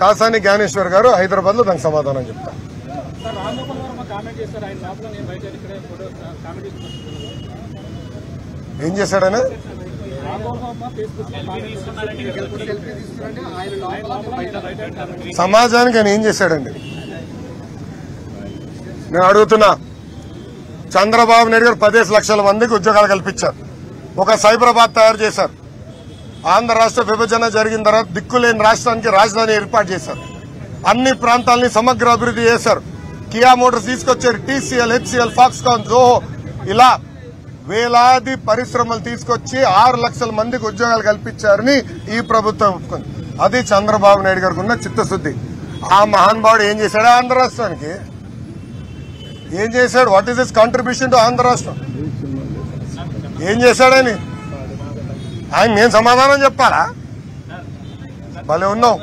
కాసాని జ్ఞానేశ్వర్ గారు హైదరాబాద్ లో దానికి సమాధానం చెప్తారు. ఏం చేశాడనే సమాజానికి ఆయన ఏం చేశాడండి నేను అడుగుతున్నా. చంద్రబాబు నాయుడు గారు 15 లక్షల మందికి ఉద్యోగాలు కల్పించారు, ఒక సైబరాబాద్ తయారు చేశారు, ఆంధ్ర రాష్ట్ర విభజన జరిగిన తర్వాత దిక్కులేని రాష్ట్రానికి రాజధాని ఏర్పాటు చేశారు, అన్ని ప్రాంతాలని సమగ్ర అభివృద్ధి చేశారు, కియా మోటార్స్ తీసుకొచ్చారు, టీసీఎల్, హెచ్సిఎల్, ఫాక్స్కాన్, జోహో ఇలా వేలాది పరిశ్రమలు తీసుకొచ్చి 6 లక్షల మందికి ఉద్యోగాలు కల్పించారని ఈ ప్రభుత్వం ఒప్పుకుంది. అది చంద్రబాబు నాయుడు గారికి ఉన్న చిత్తశుద్ధి. ఆ మహానుభావుడు ఏం చేశాడు? ఆంధ్ర రాష్ట్రానికి ఏం చేశాడు? What is his contribution to Andhra రాష్ట్రం? ఏం చేశాడని ఆయన నేను సమాధానం చెప్పాలా? భలే ఉన్నావు.